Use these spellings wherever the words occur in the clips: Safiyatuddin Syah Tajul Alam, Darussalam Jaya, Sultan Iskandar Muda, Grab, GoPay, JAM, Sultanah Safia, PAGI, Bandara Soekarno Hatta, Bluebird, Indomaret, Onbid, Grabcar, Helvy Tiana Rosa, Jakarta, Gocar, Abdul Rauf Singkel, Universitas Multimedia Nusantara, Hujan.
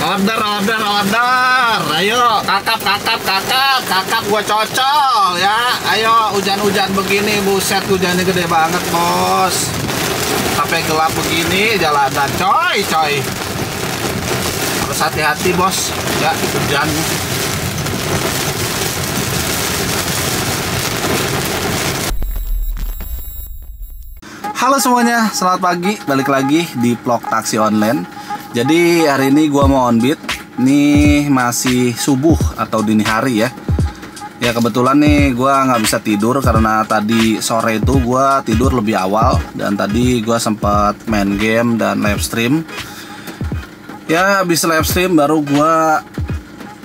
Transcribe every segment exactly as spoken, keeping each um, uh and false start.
Order, order, order. Ayo, kakap, kakap, kakap, kakap gue cocol ya. Ayo, hujan-hujan begini, buset hujannya gede banget bos. Sampai gelap begini jalanan, coy, coy. Harus hati-hati bos, ya hujan. Halo semuanya, selamat pagi. Balik lagi di vlog taksi online. Jadi hari ini gua mau onbid. Ini masih subuh atau dini hari ya. Ya kebetulan nih gua nggak bisa tidur karena tadi sore itu gua tidur lebih awal dan tadi gua sempat main game dan live stream. Ya habis live stream baru gua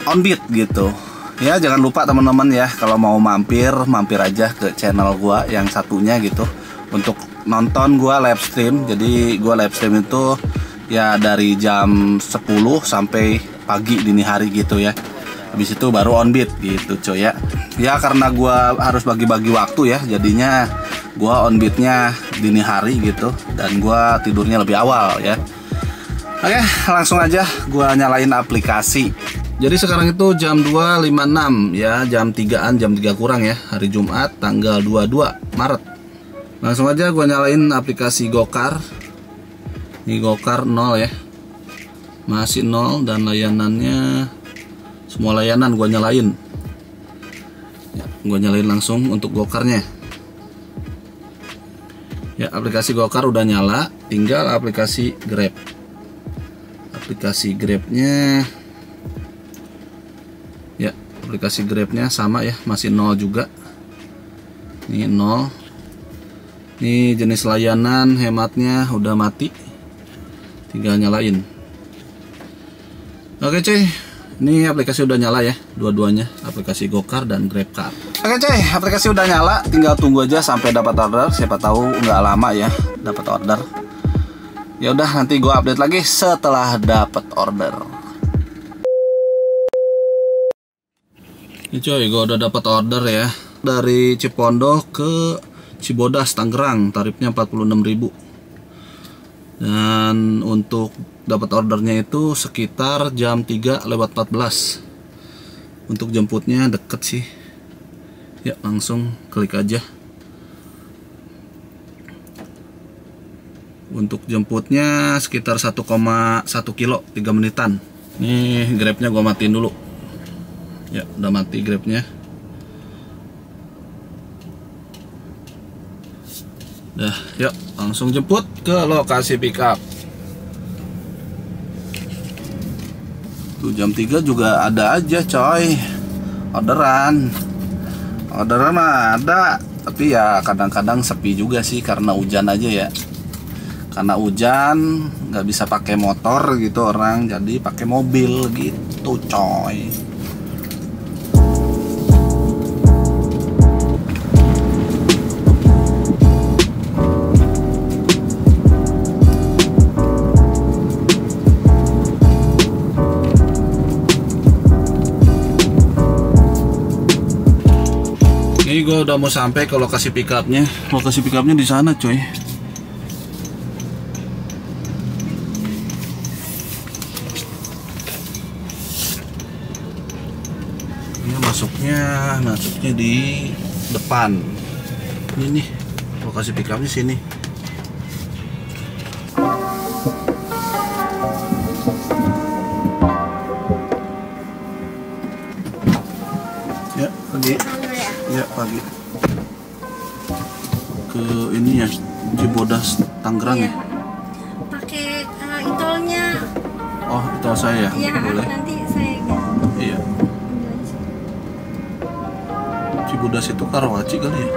onbid gitu. Ya jangan lupa teman-teman ya kalau mau mampir mampir aja ke channel gua yang satunya gitu untuk nonton gua live stream. Jadi gua live stream itu ya dari jam sepuluh sampai pagi dini hari gitu ya. Habis itu baru onbid gitu coy ya. Ya karena gua harus bagi-bagi waktu ya, jadinya gua onbidnya dini hari gitu dan gua tidurnya lebih awal ya. Oke, langsung aja gua nyalain aplikasi. Jadi sekarang itu jam dua lewat lima puluh enam ya, jam tigaan, jam tiga kurang ya, hari Jumat tanggal dua puluh dua Maret. Langsung aja gue nyalain aplikasi Gocar. Ini Gocar nol ya, masih nol dan layanannya semua layanan gue nyalain ya, gue nyalain langsung untuk Gocarnya ya. Aplikasi Gocar udah nyala, tinggal aplikasi Grab. Aplikasi Grabnya ya, aplikasi Grabnya sama ya, masih nol juga. Ini nol. Ini jenis layanan hematnya udah mati, tinggal nyalain. Oke cuy, ini aplikasi udah nyala ya, dua-duanya, aplikasi Gocar dan Grabcar. Oke cuy, aplikasi udah nyala, tinggal tunggu aja sampai dapat order. Siapa tahu nggak lama ya dapat order. Ya udah nanti gua update lagi setelah dapat order. Ini cuy, gua udah dapat order ya dari Cipondoh ke Cibodas Tangerang, tarifnya empat puluh enam ribu. Dan untuk dapat ordernya itu sekitar jam tiga lewat empat belas. Untuk jemputnya deket sih. Ya, langsung klik aja. Untuk jemputnya sekitar satu koma satu kilo, tiga menitan. Nih, Grabnya gua matiin dulu. Ya, udah mati Grabnya. Dah, yuk langsung jemput ke lokasi pickup. Tuh jam tiga juga ada aja coy orderan. Orderan ada, tapi ya kadang-kadang sepi juga sih karena hujan aja ya. Karena hujan nggak bisa pakai motor gitu orang, jadi pakai mobil gitu coy. Ini gue udah mau sampai ke lokasi pickupnya. Lokasi pickupnya di sana, coy. Ini masuknya, masuknya di depan. Ini nih, lokasi pickupnya sini. Ya, pergi. Ya pagi ke ini ya, Cibodas Tangerang ya. Pakai uh, itolnya. Oh itol saya ya. Boleh. Nanti saya. Iya. Cibodas itu Karawaci kali ya.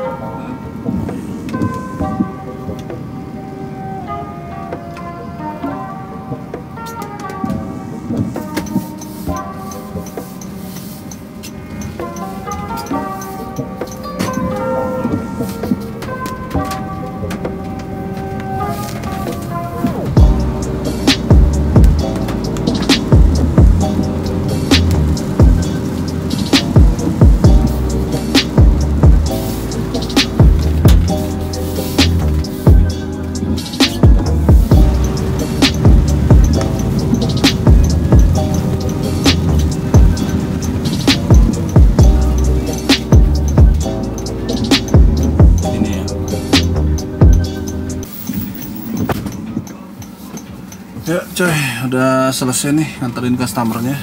coy, udah selesai nih nganterin customernya.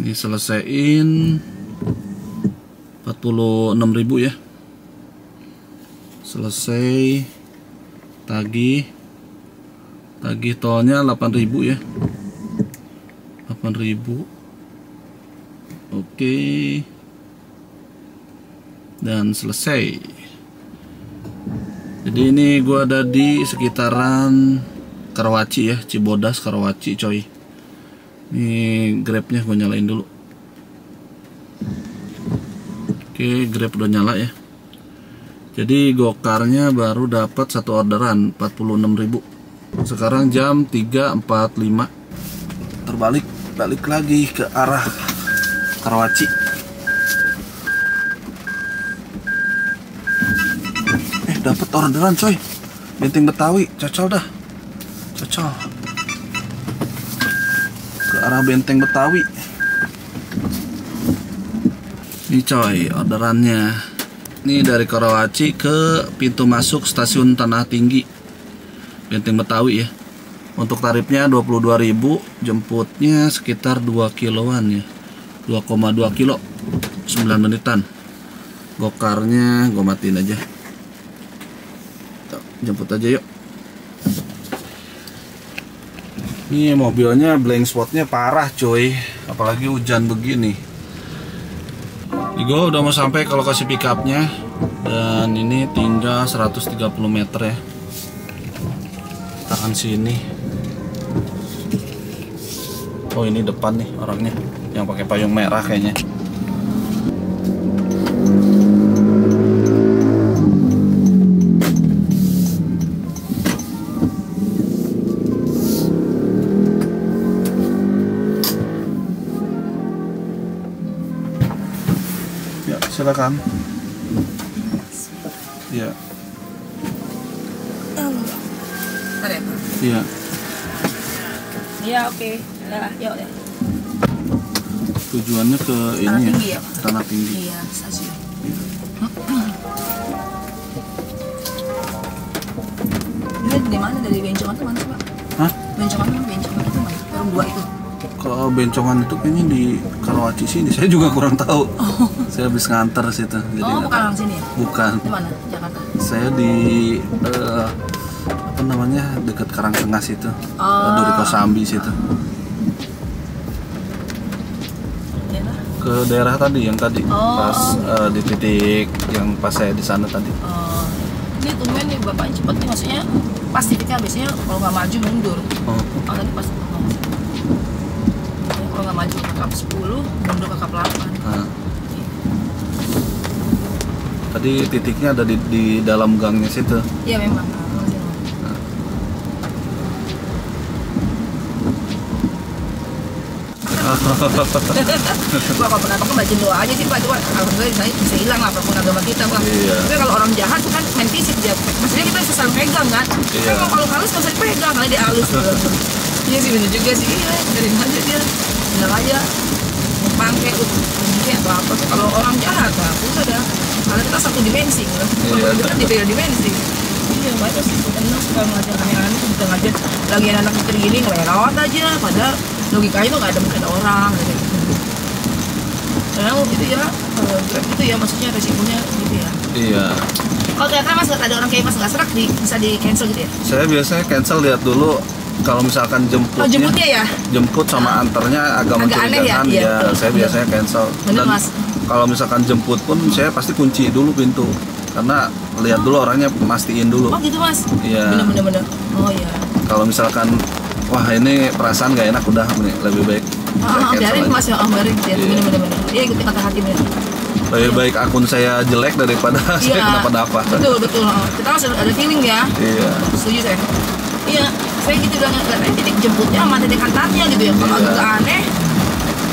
Diselesain empat puluh enam ribu ya. Selesai tagih. Tagih tolnya delapan ribu ya. delapan ribu. Oke. Dan selesai. Jadi ini gua ada di sekitaran Karawaci ya, Cibodas Karawaci coy. Ini Grabnya gua nyalain dulu. Oke, Grab udah nyala ya. Jadi Gocarnya baru dapat satu orderan empat puluh enam ribu. Sekarang jam tiga empat puluh lima. Terbalik balik lagi ke arah Karawaci. Eh, dapat orderan coy. Benteng Betawi, cocol dah. Cocol. Ke arah Benteng Betawi. Ini coy orderannya. Ini dari Karawaci ke pintu masuk stasiun Tanah Tinggi Benteng Betawi ya. Untuk tarifnya dua puluh dua ribu, jemputnya sekitar dua kiloan ya. dua koma dua kilo sembilan menitan. Gocarnya gue matiin aja. Jemput aja yuk. Ini mobilnya blank spotnya parah coy, apalagi hujan begini. Gue udah mau sampai ke lokasi pickupnya dan ini tinggal seratus tiga puluh meter ya. Tahan sini. Oh ini depan nih orangnya yang pakai payung merah kayaknya. Silakan. Iya. Iya. Iya, oke. Yuk deh. Tujuannya ke ini ya, Tanah Tinggi. Iya, stasiun. Ini di mana? Dari bencongan itu mana, Pak? Hah? Bencongannya bencongan itu mana? Baru dua itu. Kalau bencongan itu kayaknya di Karawaci sini, saya juga kurang tahu. Oh. Saya habis nganter situ. Jadi oh, bukan orang sini ya? Bukan. Di mana? Jakarta? Saya di uh, apa namanya dekat Karangtengah situ. Oh. Duriko Sambi situ. Daerah? Ke daerah tadi yang tadi oh. Pas uh, di titik yang pas saya di sana tadi. Oh. Ini tumben nih bapak cepet nih, maksudnya pas titiknya biasanya kalau nggak maju mundur. Oh. Oh tadi pas. Nggak maju ke kap sepuluh, mundur ke kap delapan. Nah. Tadi titiknya ada di, di dalam gangnya situ. Iya memang. Nah. Gua kalau pernah aku baca doa aja sih Pak, cuma alhamdulillah saya bisa hilang lah perpun agama kita Pak. Iya. Tapi kalau orang jahat tuh kan main fisik dia. Maksudnya kita susah pegang kan. Iya. Kalau kalau halus susah dipegang, kalau dia halus. Iya sih bener juga sih. Iya, dari mana dia? Bener aja pangke mungkin atau apa tuh kalau orang jahat lah udah dah, karena kita satu dimensi kan yeah. Kita di beda dimensi. Iya banyak sih karena suka ngajar anak-anak itu kita ngajar lagi anak kecil gini ngelewat aja padahal logikanya tuh nggak ada bukan orang gitu. Karena gitu ya Grab itu ya maksudnya resikonya gitu ya. Iya yeah. Kalau ternyata mas ada orang kayak mas nggak serak di, bisa di cancel gitu ya? Saya biasanya cancel lihat dulu. Kalau misalkan jemputnya, oh, jemputnya ya? Jemput sama ah. Antarnya agak mencurigakan ya, ya, ya saya bener. Biasanya cancel. Bener, dan mas. Kalau misalkan jemput pun saya pasti kunci dulu pintu karena lihat oh. Dulu orangnya mastiin dulu. Oh gitu mas? Iya. Bener-bener. Oh iya. Kalau misalkan wah ini perasaan gak enak udah lebih baik. Ah, biarin mas ya, biarin dia. Bener-bener. Iya ikuti kata hati bener. Lebih ya. Baik akun saya jelek daripada ya. Saya kenapa-napa. Betul betul. Kita harus ada feeling ya. Iya. Setuju saya. Iya. Saya gitu udah ngeliatin titik jemputnya sama titik antarnya gitu ya. Kalau agak aneh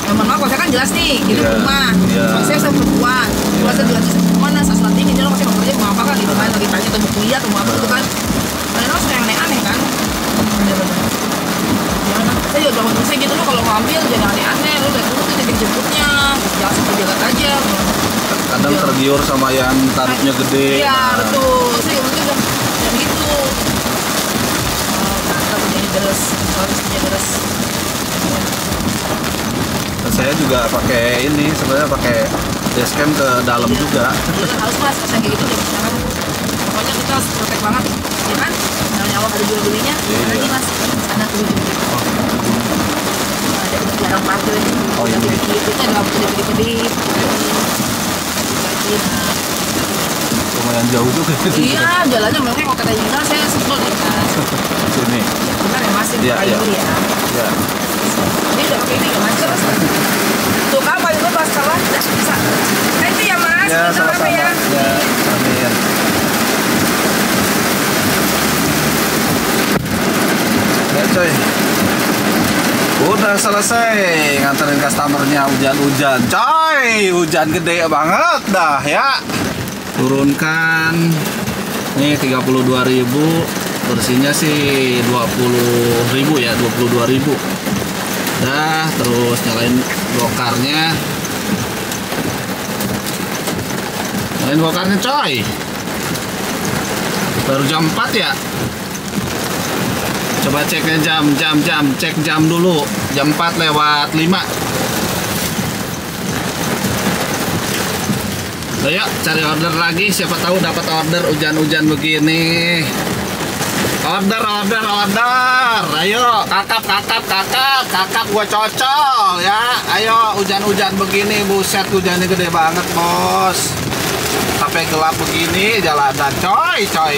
ya mohon maaf, saya kan jelas nih gitu rumah yeah. Saya saya perempuan yeah. Saya jelas mana saya selati ini lo masih maksudnya mau apa kan gitu kan lagi tanya atau mau kuliah atau mau apa gitu kan padahal saya yang aneh-aneh kan bener-bener ya, saya juga jaman saya gitu lo kalau mau ambil jangan aneh-aneh lo udah dulu tuh titik jemputnya, jangan satu jagat aja. Kadang ya. Tergiur sama yang tarifnya gede. Iya, nah. Betul. Saya waktu itu yang itu mantap, menjadi deres, harusnya deres. Saya juga pakai ini, sebenarnya pakai dashcam ke dalam ya, juga. Iya, harus mas, saya kayak gitu deh. Jangan, pokoknya kita harus protek banget, ya kan? Kalau nyawa ada jual belinya, iya. Lagi mas, sana tuh. Ada jarang parkir, oh, iya. Dikit-dikit, kita nggak boleh dikit-dikit. Lumayan jauh juga. Iya, jalannya memang kalau kata Yuna, saya sebel deh mas. Sini. Ya, benar ya mas, ya, ya. Ya. Ya. Ini udah pakai ini nggak macet tuh kan, paling gue pas salah udah bisa. Nah itu ya mas, ya sama-sama ya. Ya, amin. Ya coy, udah selesai nganterin customernya hujan-hujan. Coy, hujan gede banget dah ya. Turunkan nih tiga puluh dua ribu, bersihnya sih dua puluh ribu ya, dua puluh dua ribu. Dah, terus nyalain gokarnya. Nyalain gokarnya coy. Baru jam empat ya. Coba ceknya jam, jam, jam. Cek jam dulu. Jam empat lewat lima. Ayo cari order lagi. Siapa tahu dapat order hujan-hujan begini. Order, order, order. Ayo, kakap, kakap, kakap, kakap gue cocol ya. Ayo, hujan-hujan begini, buset hujannya gede banget bos. Sampai gelap begini, jalanan coy, coy.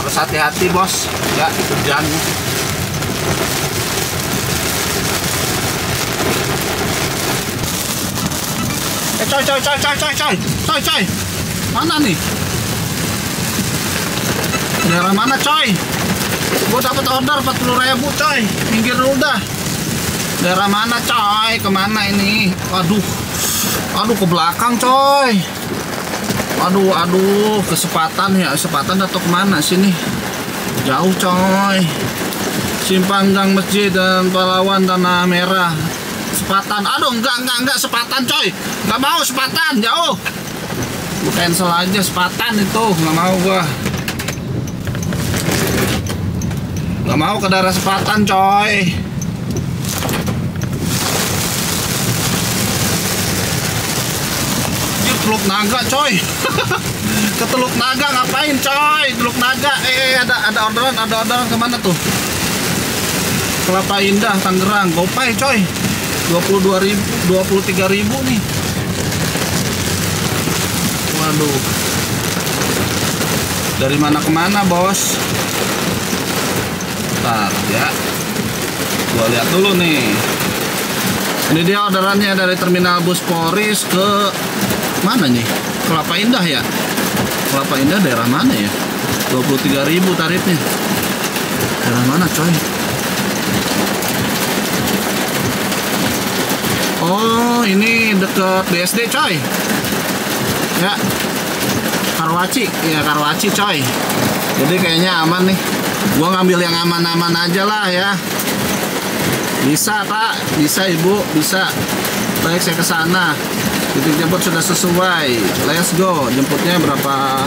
Harus hati-hati bos, ya hujan. Eh coy, coy, coy, coy, coy, coy, coy, coy. Mana nih? Daerah mana coy? Gue dapat order empat puluh ribu coy. Pinggir lu dah. Daerah mana coy? Kemana ini? Waduh. Aduh ke belakang coy. Aduh aduh kesempatan ya, kesempatan atau kemana sini? Jauh coy. Simpang Gang Masjid dan Pahlawan Tanah Merah. Sepatan. Aduh enggak enggak enggak sepatan coy. Enggak mau sepatan, jauh. Gue cancel aja sepatan itu, enggak mau gua. Gak mau ke daerah sepatan coy. Ini Teluk Naga coy. Ke Teluk Naga ngapain coy? Teluk Naga, eh ada ada orderan, ada orderan kemana tuh? Kelapa Indah, Tangerang, Gopay coy. Dua puluh dua ribu, dua puluh tiga ribu nih. Waduh. Dari mana kemana bos? Bentar, ya gua lihat dulu nih. Ini dia orderannya dari terminal bus Poris ke mana nih? Kelapa Indah ya? Kelapa Indah daerah mana ya? dua puluh tiga ribu tarifnya. Daerah mana coy? Oh ini deket B S D coy. Ya Karawaci, ya Karawaci coy. Jadi kayaknya aman nih. Gua ngambil yang aman-aman aja lah ya. Bisa pak, bisa ibu, bisa. Baik saya kesana. Titik jemput sudah sesuai. Let's go. Jemputnya berapa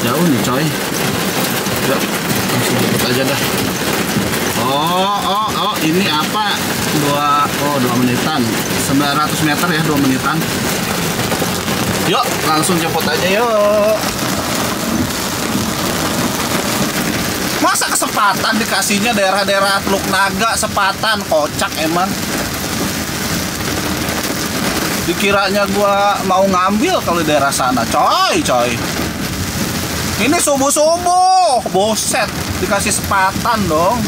jauh nih coy? Yuk, langsung jemput aja dah. Oh, oh, oh, ini apa? Dua, oh dua menitan. sembilan ratus meter ya, dua menitan. Yuk, langsung jemput aja yuk. Masa kesempatan dikasihnya daerah-daerah Teluk Naga, Sepatan, kocak emang. Dikiranya gua mau ngambil kalau di daerah sana, coy, coy. Ini subuh-subuh, boset, dikasih Sepatan dong.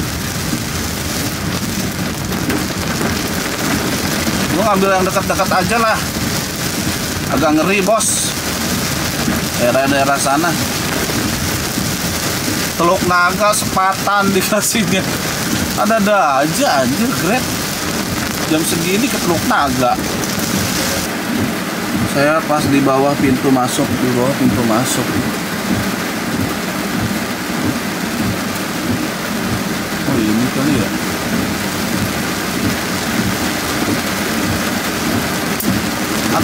Gua ngambil yang dekat-dekat aja lah. Agak ngeri, bos. Daerah-daerah sana. Teluk Naga, Sepatan dikasihnya. Ada-ada aja anjir, Grab. Jam segini ke Teluk Naga. Saya pas di bawah pintu masuk, di bawah pintu masuk. Oh, ini kali ya.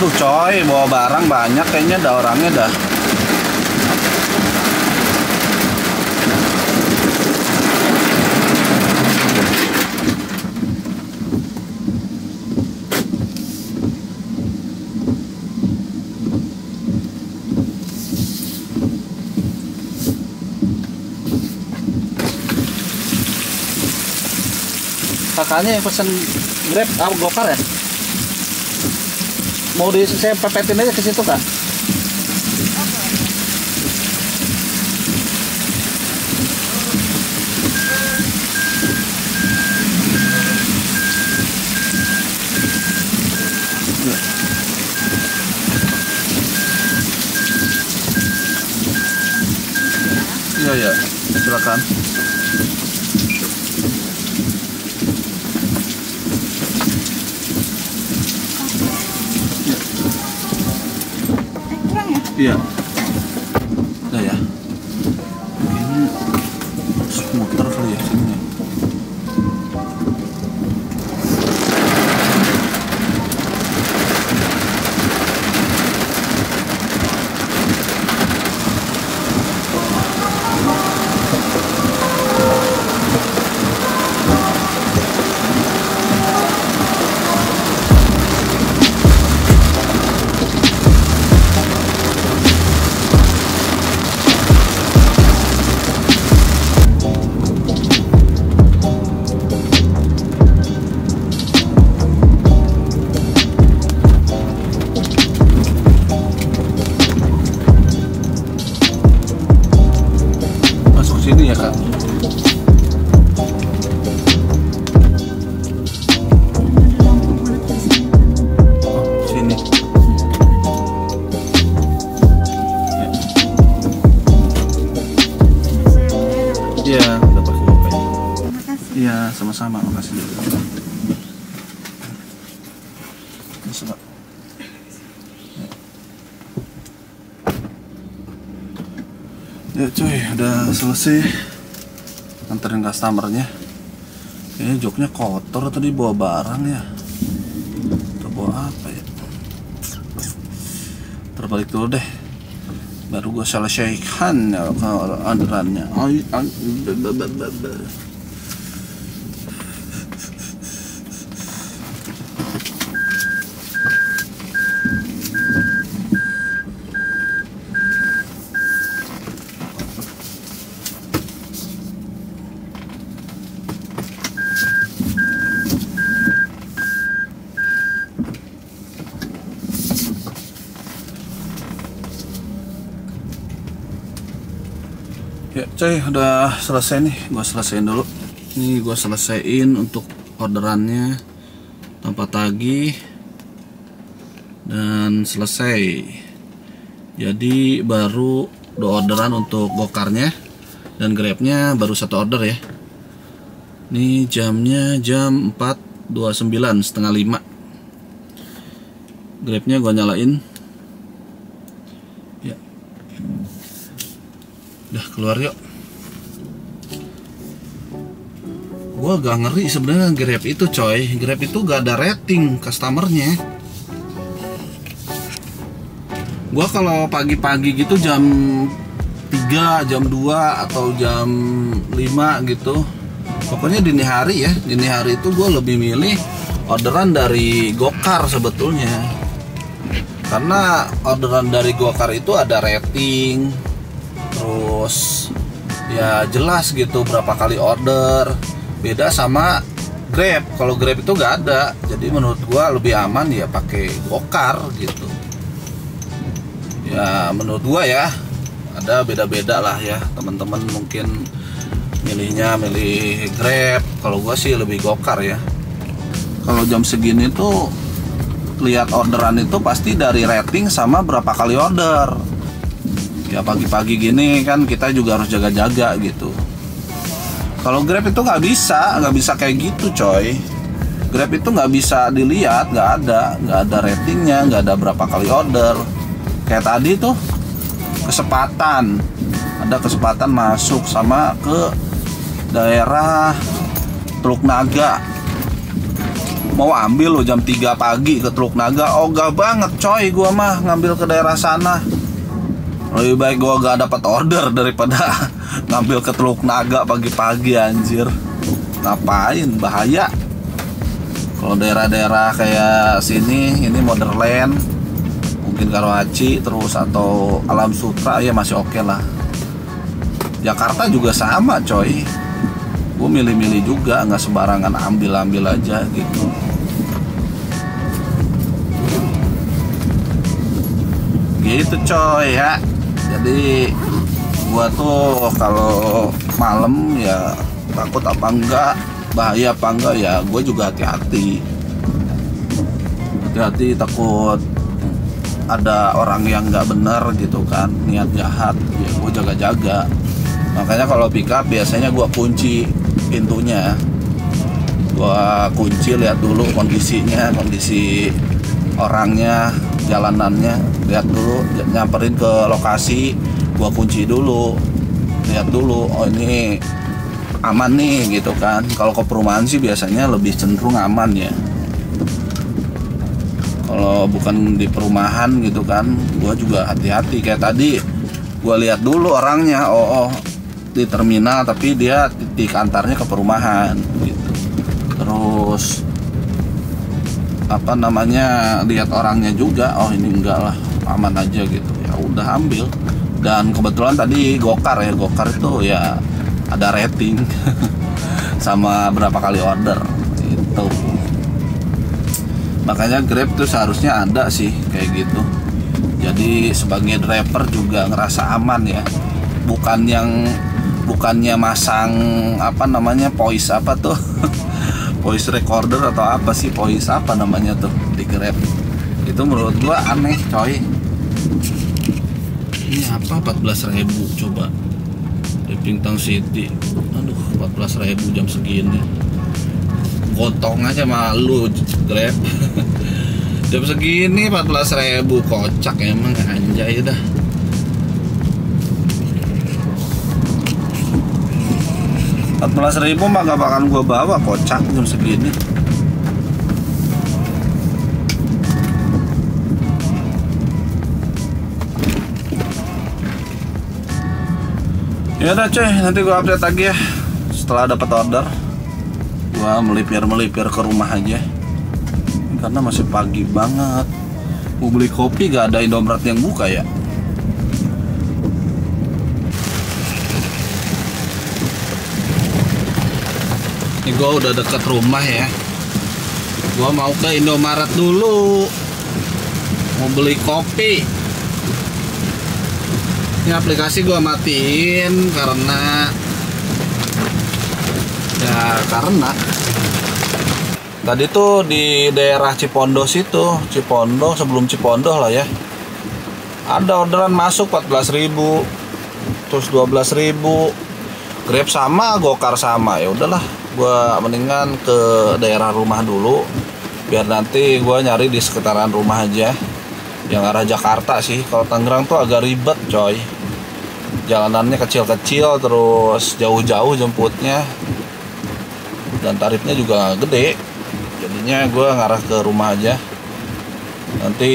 Aduh coy, bawa barang banyak kayaknya, ada orangnya dah. Kakaknya yang pesen Grab atau Gocar ya? Mau di saya pepetin aja ke situ kak? Iya ya, silakan. Iya. Udah ya. Ini muter kali ya sini. Sama-sama, makasih juga. Masuk, Pak. Ya cuy, udah selesai anterin customernya. Kayaknya joknya kotor tadi, bawa barang ya. Atau bawa apa ya? Terbalik dulu deh. Baru gue selesaikan ya orderannya. Ay, ay, ya coy, udah selesai nih, gua selesaiin dulu nih, gua selesaiin untuk orderannya tanpa tagih dan selesai. Jadi baru dua orderan untuk Gocarnya dan Grabnya, baru satu order ya. Nih jamnya jam empat dua puluh sembilan, setengah lima. Grabnya gua nyalain. Udah keluar yuk. Gua agak ngeri sebenarnya Grab itu coy. Grab itu gak ada rating customernya. Gua kalau pagi-pagi gitu jam tiga, jam dua atau jam lima gitu, pokoknya dini hari ya. Dini hari itu gue lebih milih orderan dari Gocar sebetulnya, karena orderan dari Gocar itu ada rating, terus ya jelas gitu berapa kali order. Beda sama Grab, kalau Grab itu nggak ada. Jadi menurut gua lebih aman ya pakai Gocar gitu ya, menurut gua ya. Ada beda-beda lah ya, teman-teman mungkin milihnya milih Grab, kalau gua sih lebih Gocar ya. Kalau jam segini tuh lihat orderan itu pasti dari rating sama berapa kali order. Ya pagi-pagi gini kan kita juga harus jaga-jaga gitu. Kalau Grab itu nggak bisa, nggak bisa kayak gitu coy. Grab itu nggak bisa dilihat, nggak ada, nggak ada ratingnya, nggak ada berapa kali order. Kayak tadi tuh kesempatan, ada kesempatan masuk sama ke daerah Teluk Naga. mau ambil loh jam tiga pagi ke Teluk Naga. Ogah banget coy gua mah ngambil ke daerah sana. Lebih baik gua gak dapat order daripada ngambil ke Teluk Naga pagi-pagi anjir. Ngapain, bahaya. Kalau daerah-daerah kayak sini, ini Motherland, mungkin Karawaci terus atau Alam Sutra ya masih oke lah. Jakarta juga sama coy. Gue milih-milih juga, nggak sembarangan ambil-ambil aja gitu. Gitu coy ya. Jadi gua tuh kalau malam ya takut apa enggak, bahaya apa enggak ya gue juga hati-hati. Hati-hati takut ada orang yang nggak benar gitu kan, niat jahat, ya gue jaga-jaga. Makanya kalau pick up biasanya gua kunci pintunya, gua kunci, lihat dulu kondisinya, kondisi orangnya, jalanannya, lihat dulu, nyamperin ke lokasi, gua kunci dulu, lihat dulu, oh ini aman nih gitu kan. Kalau ke perumahan sih biasanya lebih cenderung aman ya. Kalau bukan di perumahan gitu kan, gua juga hati-hati. Kayak tadi gua lihat dulu orangnya, oh, oh di terminal tapi dia titik antarnya ke perumahan gitu. Terus apa namanya, lihat orangnya juga, oh ini enggak lah, aman aja gitu, ya udah ambil. Dan kebetulan tadi Gocar ya, Gocar itu ya ada rating sama berapa kali order gitu. Makanya Grab tuh seharusnya ada sih kayak gitu, jadi sebagai driver juga ngerasa aman ya. Bukan yang bukannya masang apa namanya voice apa tuh voice recorder atau apa sih, voice apa namanya tuh di Grab itu, menurut gua aneh coy. Ini apa empat belas ribu coba di Pingtang City, aduh empat belas ribu jam segini, gotong aja malu Grab. Jam segini empat belas ribu, kocak emang, anjay dah. empat belas ribu mah gak bakalan gue bawa, kocak jam segini. Ya udah coy, nanti gue update lagi ya. Setelah dapat order, gue melipir-melipir ke rumah aja. Karena masih pagi banget. Mau beli kopi gak ada Indomaret yang buka ya. Ini gue udah deket rumah ya. Gue mau ke Indomaret dulu, mau beli kopi. Ini aplikasi gue matiin karena ya karena tadi tuh di daerah Cipondoh situ, Cipondoh sebelum Cipondoh lah ya, ada orderan masuk empat belas ribu, terus dua belas ribu. Grab sama Gocar sama, ya udahlah gua mendingan ke daerah rumah dulu biar nanti gua nyari di sekitaran rumah aja yang arah Jakarta sih. Kalau Tangerang tuh agak ribet coy, jalanannya kecil-kecil terus jauh-jauh jemputnya, dan tarifnya juga gede. Jadinya gua ngarah ke rumah aja, nanti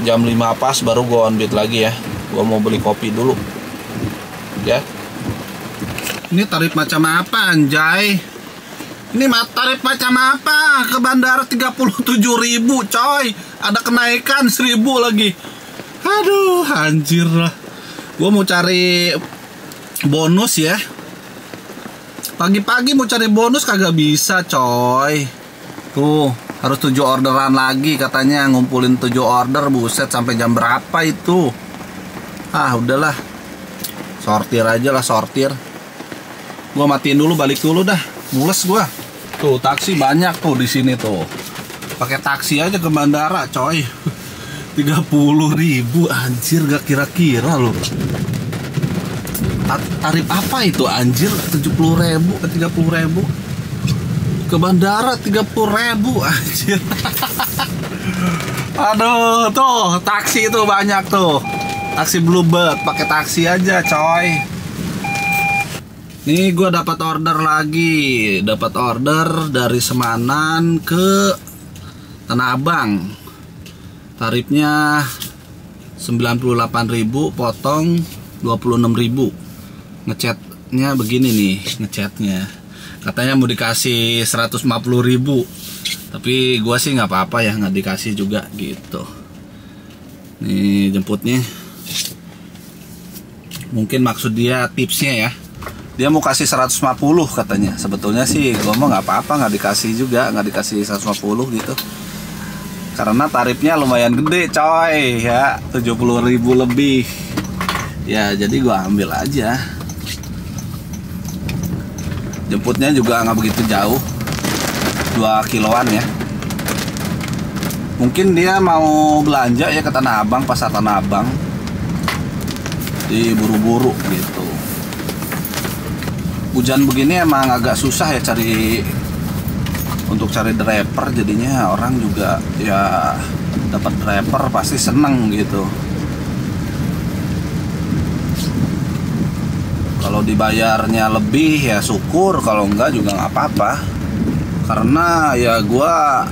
jam lima pas baru gua onbid lagi ya. Gua mau beli kopi dulu ya. Ini tarif macam apa anjay? Ini tarif macam apa? Ke bandara tiga puluh tujuh ribu coy. Ada kenaikan seribu lagi. Aduh anjir lah. Gue mau cari bonus ya. Pagi-pagi mau cari bonus kagak bisa coy. Tuh harus tujuh orderan lagi katanya. Ngumpulin tujuh order, buset sampai jam berapa itu. Ah udahlah, sortir aja lah, sortir. Gua matiin dulu, balik dulu dah, mules gua. Tuh taksi banyak tuh di sini tuh, pakai taksi aja ke bandara coy. Tiga puluh ribu anjir, gak kira-kira loh. Tarif apa itu anjir? Tujuh puluh ribu ke tiga puluh ribu ke bandara, tiga puluh ribu anjir. Aduh tuh taksi tuh banyak tuh, taksi Bluebird, pakai taksi aja coy. Nih gue dapat order lagi, dapat order dari Semanan ke Tanah Abang. Tarifnya sembilan puluh delapan ribu potong dua puluh enam ribu. Ngecatnya begini nih, ngecatnya. Katanya mau dikasih seratus lima puluh ribu. Tapi gua sih nggak apa-apa ya, nggak dikasih juga gitu. Nih jemputnya. Mungkin maksud dia tipsnya ya. Dia mau kasih seratus lima puluh katanya. Sebetulnya sih gua mau nggak apa-apa, nggak dikasih juga, nggak dikasih seratus lima puluh gitu. Karena tarifnya lumayan gede coy ya, tujuh puluh ribu lebih. Ya jadi gua ambil aja. Jemputnya juga nggak begitu jauh, dua kiloan ya. Mungkin dia mau belanja ya ke Tanah Abang, pasar Tanah Abang. Jadi buru-buru gitu. Hujan begini emang agak susah ya cari, untuk cari driver, jadinya orang juga ya dapat driver pasti seneng gitu. Kalau dibayarnya lebih ya syukur, kalau enggak juga nggak apa-apa. Karena ya gua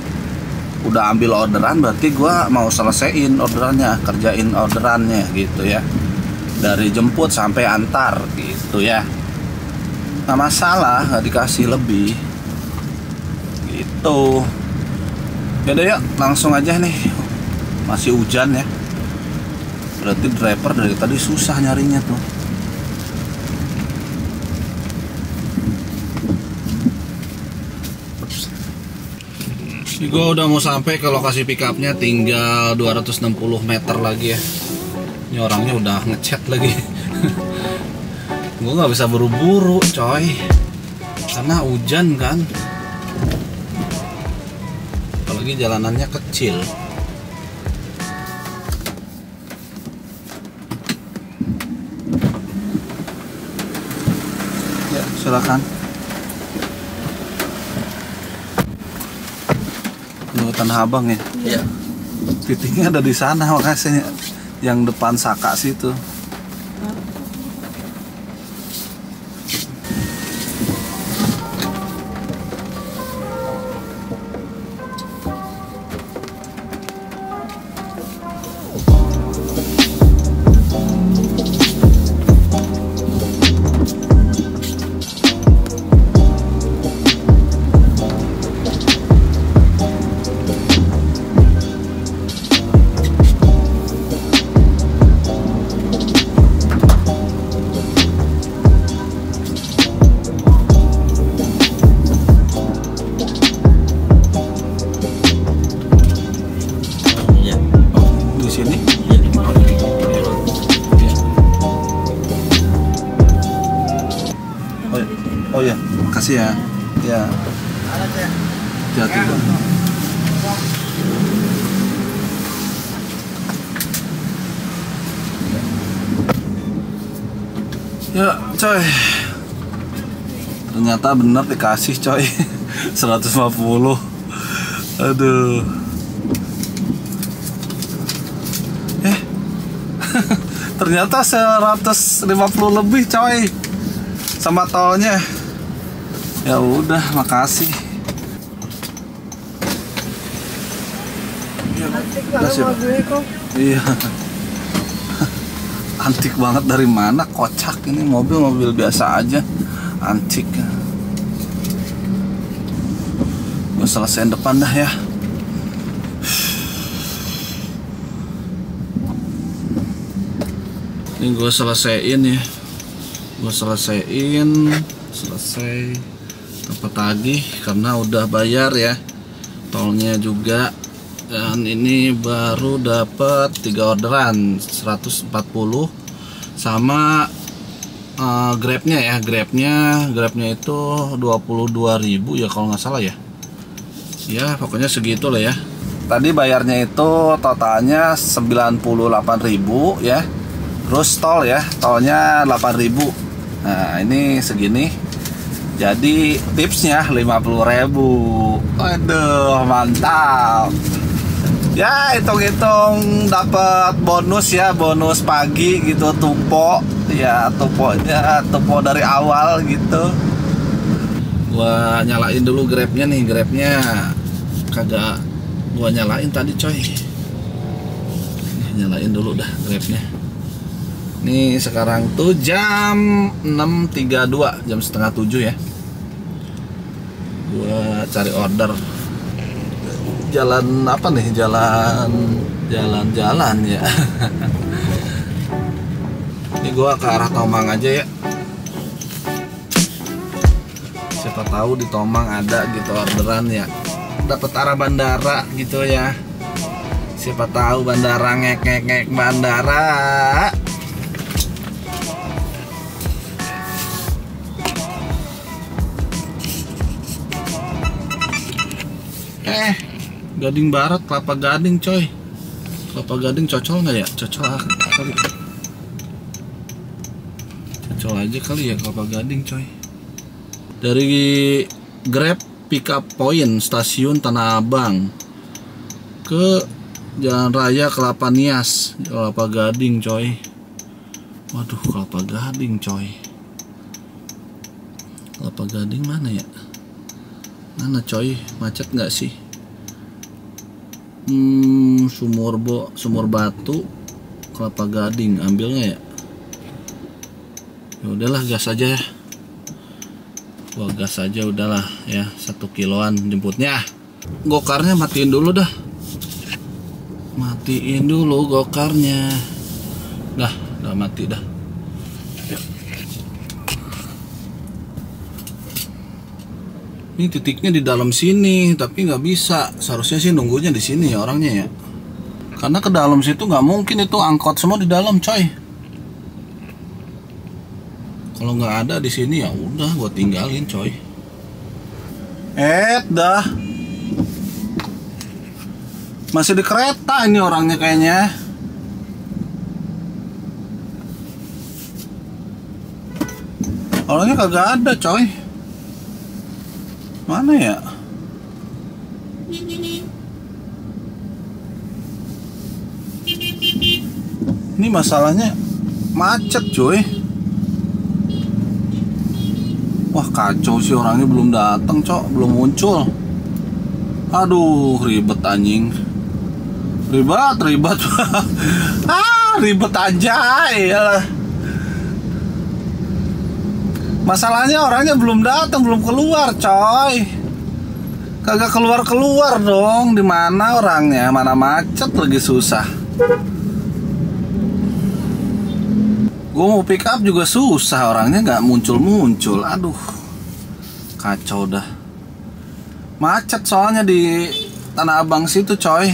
udah ambil orderan, berarti gua mau selesaiin orderannya, kerjain orderannya gitu ya. Dari jemput sampai antar gitu ya. Nggak masalah, nggak dikasih lebih. Tuh, yaudah yuk langsung aja nih, masih hujan ya. Berarti driver dari tadi susah nyarinya tuh. Ini gue udah mau sampai ke lokasi pickupnya, tinggal dua ratus enam puluh meter lagi ya. Ini orangnya udah ngechat lagi. Gue nggak bisa buru-buru coy, karena hujan kan. Lagi jalanannya kecil. Ya, silakan. Lu Tanah Abang ya? Iya. Titiknya ada di sana, makasih yang depan Saka situ. Makasih ya. Ya. Hati-hati Bang. Ya, coy. Ternyata benar dikasih, coy. seratus lima puluh. Aduh. Eh. Ternyata seratus lima puluh lebih, coy. Sama tolnya. Ya udah, makasih. Ya, makasih. Iya. Antik banget, dari mana? Kocak ini, mobil-mobil biasa aja. Antik. Gue selesaiin depan dah ya. Ini gue selesaiin ya. Gue selesaiin, selesai. Petagi karena udah bayar ya tolnya juga, dan ini baru dapat tiga orderan seratus empat puluh sama uh, grabnya ya. Grabnya grabnya itu dua puluh dua ribu ya kalau nggak salah ya. Ya pokoknya segitu lah ya. Tadi bayarnya itu totalnya sembilan puluh delapan ribu ya, terus tol ya, tolnya delapan ribu. Nah ini segini. Jadi tipsnya lima puluh ribu. Aduh, mantap. Ya, hitung-hitung dapat bonus ya, bonus pagi gitu, tupo. Ya, tuponya tupo dari awal gitu. Gua nyalain dulu Grabnya nih, Grabnya kagak gua nyalain tadi coy. Nyalain dulu dah Grabnya. Nih sekarang tuh jam enam tiga puluh dua, jam setengah tujuh ya. Gua cari order. Jalan apa nih? Jalan jalan-jalan ya. Ini gua ke arah Tomang aja ya. Siapa tahu di Tomang ada gitu orderan ya. Dapat arah bandara gitu ya. Siapa tahu bandara ngek-ngek-ngek bandara. Eh, Gading Barat, Kelapa Gading coy. Kelapa Gading cocol nggak ya? Cocol kali. Cocol aja kali ya Kelapa Gading coy. Dari Grab Pickup Point Stasiun Tanah Abang ke Jalan Raya Kelapa Nias, Kelapa Gading coy. Waduh, Kelapa Gading coy. Kelapa Gading mana ya? Mana coy, macet nggak sih? Hmm, Sumur Bo, Sumur Batu, Kelapa Gading, ambilnya ya. Ya udahlah, gas aja ya. Wah, gas aja udahlah ya, satu kiloan jemputnya. Gokarnya matiin dulu dah. Matiin dulu gokarnya. Dah, udah mati dah. Ini titiknya di dalam sini, tapi nggak bisa. Seharusnya sih nunggunya di sini ya orangnya ya. Karena ke dalam situ nggak mungkin, itu angkot semua di dalam coy. Kalau nggak ada di sini ya udah, gua tinggalin coy. Eh dah. Masih di kereta ini orangnya kayaknya. Orangnya kagak ada coy. Mana ya? Ini masalahnya macet cuy. Wah kacau sih, orangnya belum datang cok, belum muncul. Aduh ribet anjing. Ribet, ribet. Ah ribet anjay. Yalah. Masalahnya orangnya belum datang, belum keluar, coy. Kagak keluar-keluar dong. Di mana orangnya? Mana macet lagi susah. Gue mau pick up juga susah, orangnya nggak muncul-muncul. Aduh. Kacau dah. Macet soalnya di Tanah Abang situ, coy.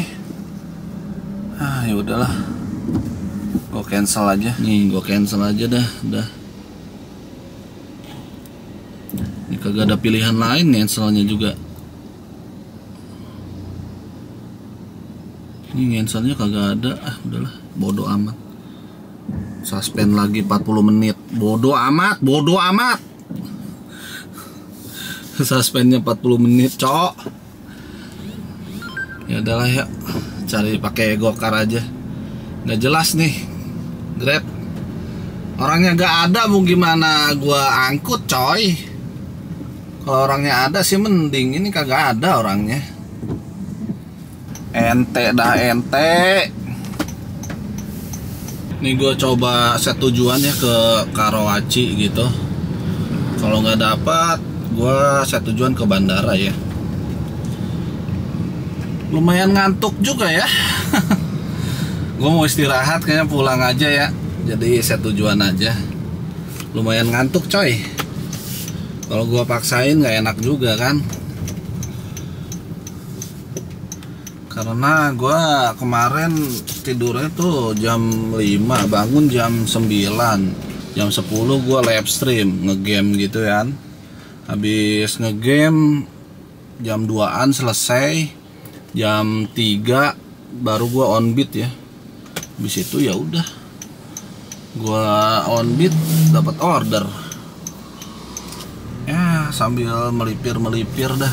Ah, ya udahlah. Gue cancel aja. Nih, gue cancel aja dah, dah. Kagak ada pilihan lain nih cancelnya juga. Ini cancelnya kagak ada. Ah udahlah, bodo amat. Suspend lagi empat puluh menit. Bodo amat, bodo amat. Suspendnya empat puluh menit, cok. Ya udahlah ya. Cari pakai Gocar aja. Nggak jelas nih Grab. Orangnya nggak ada, mau gimana gua angkut, coy. Kalau orangnya ada sih mending, ini kagak ada orangnya. Ente dah ente. Ini gue coba set tujuan ya ke Karawaci gitu. Kalau nggak dapat, gue set tujuan ke bandara ya. Lumayan ngantuk juga ya. Gue mau istirahat, kayaknya pulang aja ya. Jadi set tujuan aja. Lumayan ngantuk coy. Kalau gua paksain nggak enak juga kan, karena gua kemarin tidurnya tuh jam lima, bangun jam sembilan, jam sepuluh gua live stream ngegame gitu kan. Habis ngegame jam duaan selesai, jam tiga baru gua onbid ya. Habis itu ya udah gua onbid dapat order. Ya sambil melipir-melipir dah.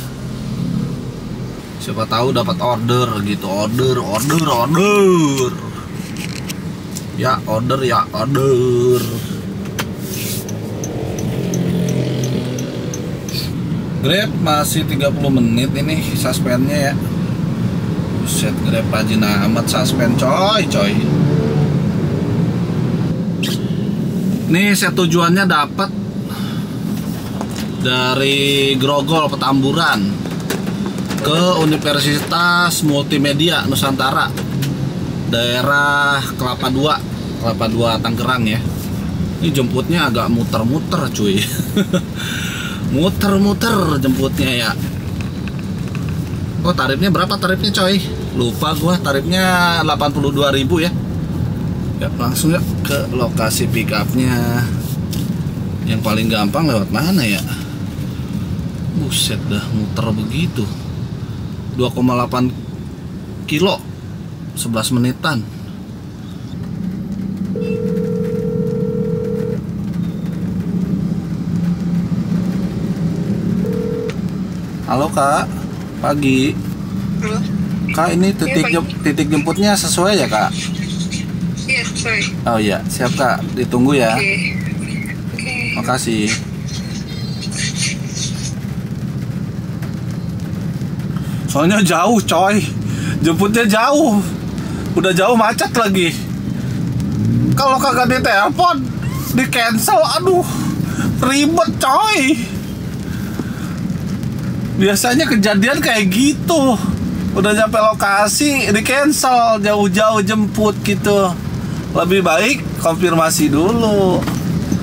Siapa tahu dapat order gitu. Order, order, order. Ya order, ya order. Grab masih tiga puluh menit ini suspendnya ya. Terus Buset, Grab pajina amat suspend coy coy. Nih saya tujuannya dapat dari Grogol Petamburan ke Universitas Multimedia Nusantara daerah Kelapa Dua, Kelapa Dua Tangerang ya. Ini jemputnya agak muter-muter cuy. Muter-muter jemputnya ya. Oh, tarifnya berapa tarifnya coy? Lupa gua, tarifnya delapan puluh dua ribu ya. Ya langsung ya ke lokasi pick up-nya. Yang paling gampang lewat mana ya? Buset dah muter begitu. dua koma delapan kilo sebelas menitan. Halo Kak, pagi. Halo. Kak, ini titik ya, titik jemputnya sesuai ya Kak? Iya sesuai. Oh iya, siap Kak, ditunggu ya. Oke. Oke. Makasih. Soalnya jauh coy, jemputnya jauh, udah jauh macet lagi. Kalau kagak ditelepon, di cancel, aduh, ribet coy. Biasanya kejadian kayak gitu. Udah nyampe lokasi di cancel, jauh-jauh jemput gitu. Lebih baik konfirmasi dulu.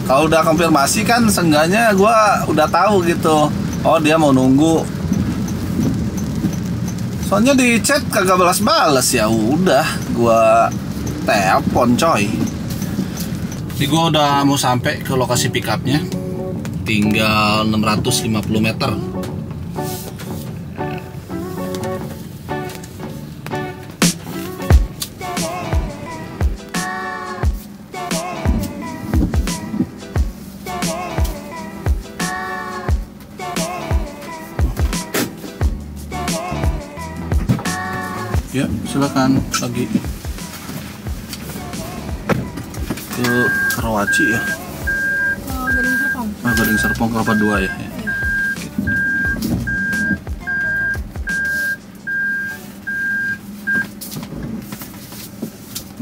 Kalau udah konfirmasi kan seenggaknya gue udah tahu gitu. Oh dia mau nunggu. Soalnya di chat kagak balas-balas, ya udah gue telepon coy. Jadi gue udah mau sampai ke lokasi pick up-nya. Tinggal enam ratus lima puluh meter. Ya, silakan lagi ke Karawaci ya. Oh, Gading Serpong. Ah, Gading Serpong Kelapa Dua ya. Ya. Ya.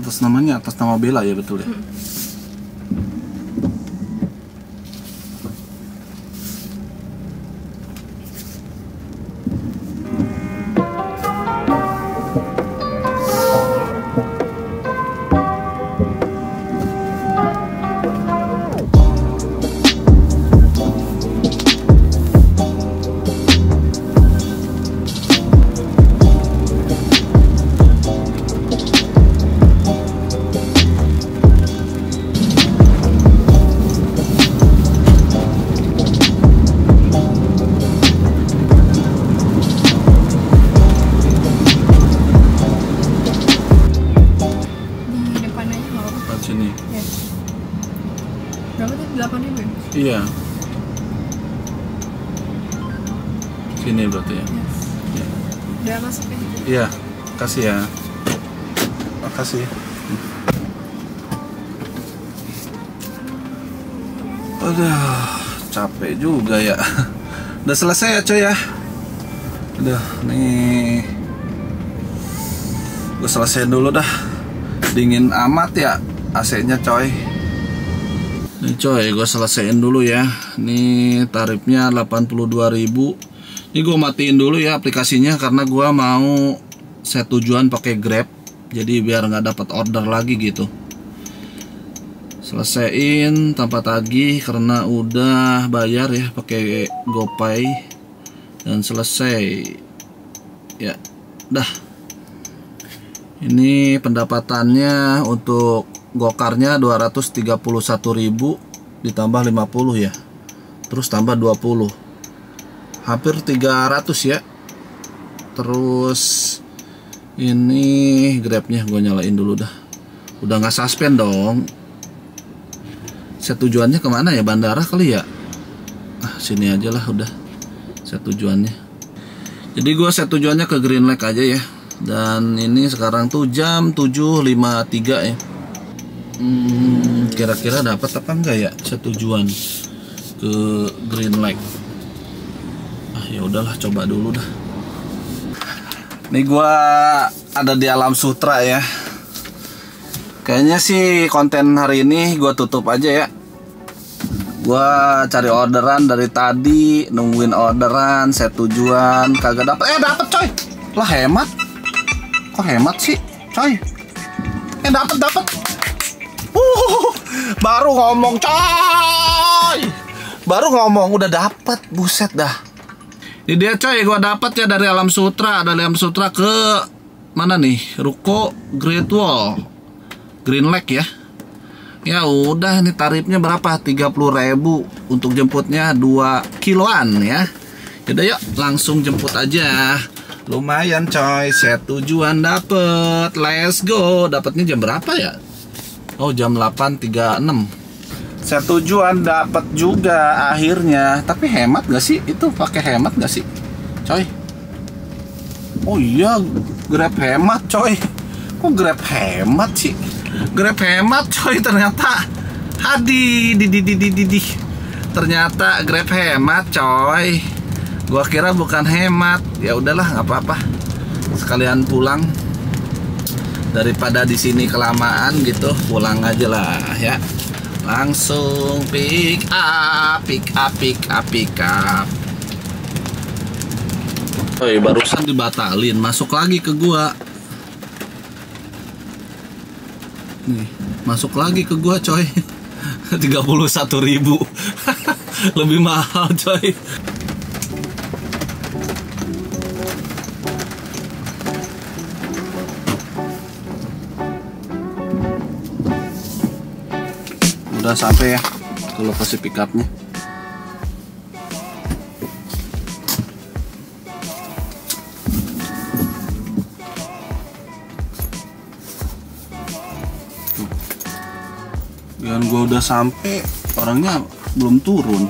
Atas namanya atas nama Bella ya, betul ya. Hmm. Iya. Sini berarti ya. Yes. Ya. Udah masuk ya. Iya, kasih ya. Makasih. Aduh, capek juga ya. Udah selesai ya coy ya. Udah, nih. Gue selesaiin dulu dah. Dingin amat ya A C-nya coy. Nih coy, gue selesaiin dulu ya. Ini tarifnya delapan puluh dua ribu. Ini gue matiin dulu ya aplikasinya karena gue mau set tujuan pakai Grab. Jadi biar nggak dapat order lagi gitu. Selesaiin tanpa tagih karena udah bayar ya pakai GoPay dan selesai. Ya, dah. Ini pendapatannya untuk Gocarnya dua ratus tiga puluh satu ribu ditambah lima puluh ya. Terus tambah dua puluh. Hampir tiga ratus ya. Terus ini Grabnya gue nyalain dulu dah. Udah nggak suspend dong. Set tujuannya kemana ya? Bandara kali ya? Ah, sini aja lah udah. Set tujuannya. Jadi gue set tujuannya ke Green Lake aja ya. Dan ini sekarang tuh jam tujuh lewat lima puluh tiga ya. Hmm, kira-kira dapat apa enggak ya setujuan ke Green Lake? Ah ya udahlah, coba dulu dah. Nih gua ada di Alam Sutra ya. Kayaknya sih konten hari ini gue tutup aja ya. Gue cari orderan dari tadi, nungguin orderan, set tujuan, kagak dapet. Eh dapet coy, lah hemat. Kok hemat sih coy? Eh dapet dapet. Uh, baru ngomong coy, baru ngomong udah dapet, buset dah. Ini dia coy, gue dapet ya dari Alam Sutra, dari Alam Sutra ke mana nih? Ruko Great Wall, Green Lake ya. Ya udah, ini tarifnya berapa? tiga puluh ribu untuk jemputnya dua kiloan ya. Yaudah yuk, langsung jemput aja. Lumayan coy, set tujuan dapet. Let's go. Dapatnya jam berapa ya? Oh, jam delapan tiga puluh enam. Set tujuan dapet juga akhirnya. Tapi hemat gak sih? Itu pakai hemat gak sih coy? Oh iya, Grab hemat coy. Kok Grab hemat sih? Grab hemat coy, ternyata. Hadi di di di di di. Ternyata Grab hemat coy. Gua kira bukan hemat. Ya udahlah, nggak apa-apa. Sekalian pulang. Daripada di sini kelamaan gitu, pulang aja lah ya. Langsung pick up, pick up, pick up, pick up. Coy, barusan dibatalin, masuk lagi ke gua. Nih, masuk lagi ke gua coy, tiga puluh satu ribu. Lebih mahal coy. Udah sampai ya ke lokasi pick up-nya. Dan gue udah sampai, orangnya belum turun.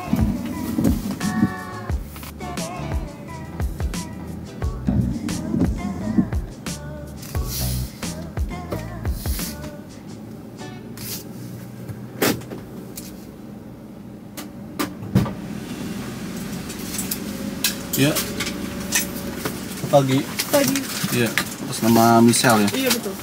Ya, pagi. Pagi. Ya, atas nama Michelle ya. Iya betul.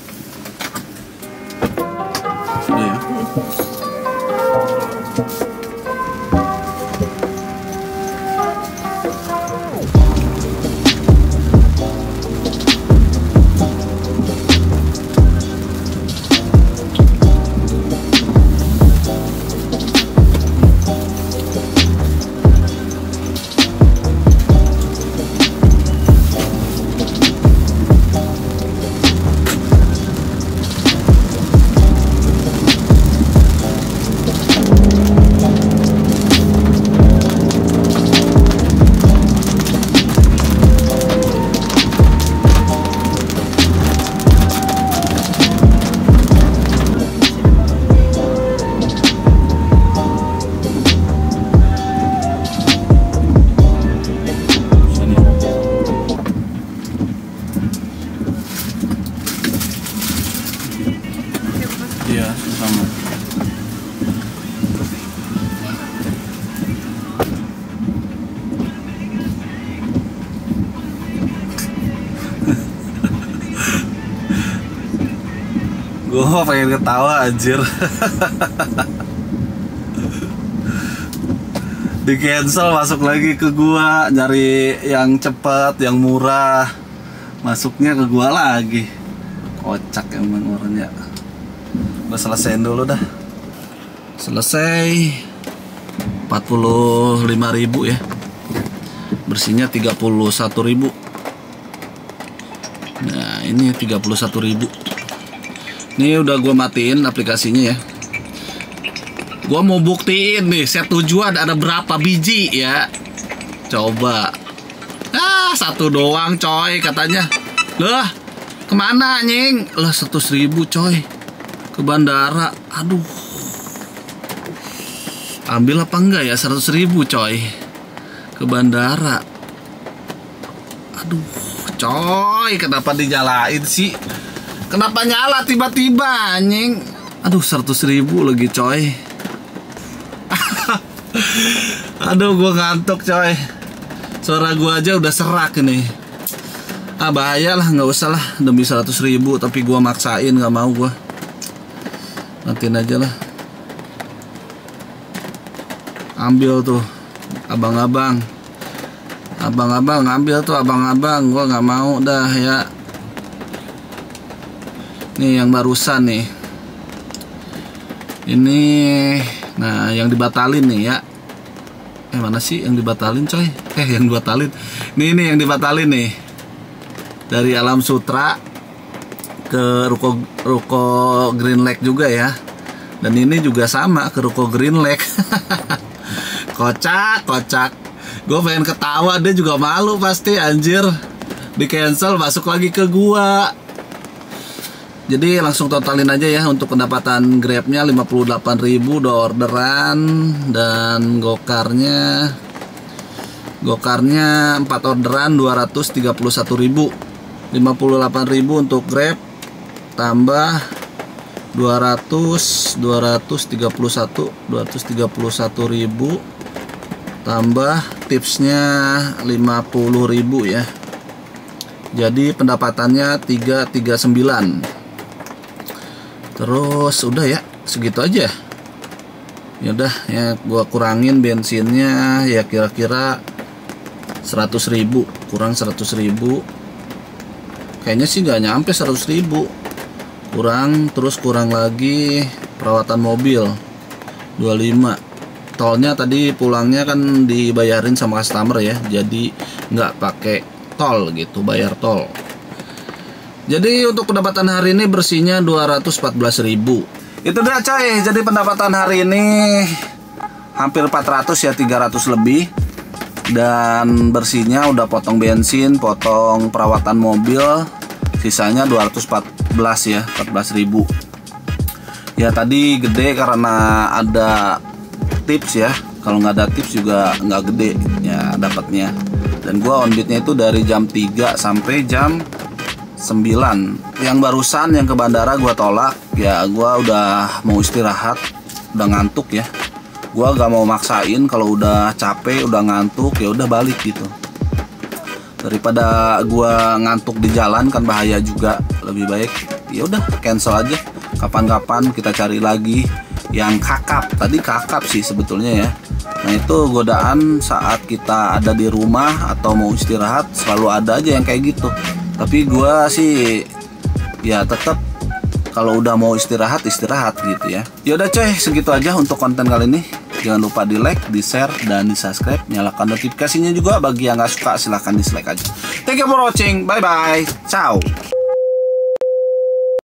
Gue pengen ketawa anjir. Di cancel, masuk lagi ke gua, nyari yang cepat, yang murah, masuknya ke gua lagi. Kocak emang orangnya. Udah selesaiin dulu dah. Selesai empat puluh lima ribu ya. Bersihnya tiga puluh satu ribu. Nah, ini tiga puluh satu ribu. Ini udah gue matiin aplikasinya ya. Gue mau buktiin nih set tujuan ada berapa biji ya. Coba. Ah, satu doang coy katanya. Loh, kemana nying? Loh, seratus ribu coy. Ke bandara. Aduh. Ambil apa enggak ya seratus ribu coy. Ke bandara. Aduh coy, kenapa dijalain sih? Kenapa nyala tiba-tiba anjing? Aduh, seratus ribu lagi coy. Aduh, gue ngantuk coy. Suara gue aja udah serak ini. Ah bahaya lah, nggak usah lah, demi seratus ribu tapi gua maksain, nggak mau gua. Matiin aja lah. Ambil tuh abang-abang, abang-abang ambil tuh abang-abang, gua nggak mau dah ya. Nih yang barusan nih, ini nah yang dibatalin nih ya. Eh mana sih yang dibatalin coy? Eh yang dibatalin. Nih ini yang dibatalin nih. Dari Alam Sutra ke ruko ruko Green Lake juga ya. Dan ini juga sama ke ruko Green Lake. Kocak, kocak. Gue pengen ketawa, dia juga malu pasti anjir. Di cancel masuk lagi ke gua. Jadi langsung totalin aja ya untuk pendapatan Grabnya lima puluh delapan ribu udah orderan, dan Gocarnya Gocarnya empat orderan dua ratus tiga puluh satu ribu. lima puluh delapan ribu untuk Grab tambah dua ratus dua ratus tiga puluh satu dua ratus tiga puluh satu ribu tambah tipsnya lima puluh ribu ya. Jadi pendapatannya tiga ratus tiga puluh sembilan. Terus udah ya segitu aja. Ya udah ya, gua kurangin bensinnya ya kira-kira seratus ribu, kurang seratus ribu. Kayaknya sih nggak nyampe seratus ribu. Kurang terus kurang lagi perawatan mobil dua puluh lima. Tolnya tadi pulangnya kan dibayarin sama customer ya. Jadi nggak pakai tol gitu, bayar tol. Jadi untuk pendapatan hari ini bersihnya dua ratus empat belas ribu. Itu dia coy. Jadi pendapatan hari ini hampir empat ratus ya, tiga ratus lebih. Dan bersihnya udah potong bensin, potong perawatan mobil, sisanya dua ratus empat belas ya, empat belas ribu. Ya tadi gede karena ada tips ya. Kalau nggak ada tips juga nggak gede ya dapatnya. Dan gua onbidnya itu dari jam tiga sampai jam sembilan. Yang barusan yang ke bandara gua tolak ya, gua udah mau istirahat, udah ngantuk ya. Gua gak mau maksain, kalau udah capek udah ngantuk ya udah balik gitu. Daripada gua ngantuk di jalan kan bahaya juga, lebih baik ya udah cancel aja. Kapan-kapan kita cari lagi yang kakap. Tadi kakap sih sebetulnya ya. Nah itu godaan saat kita ada di rumah atau mau istirahat, selalu ada aja yang kayak gitu. Tapi gue sih ya tetap kalau udah mau istirahat istirahat gitu ya. Yaudah coy, segitu aja untuk konten kali ini. Jangan lupa di like, di share, dan di subscribe. Nyalakan notifikasinya juga. Bagi yang nggak suka silahkan dislike aja. Thank you for watching. Bye bye. Ciao.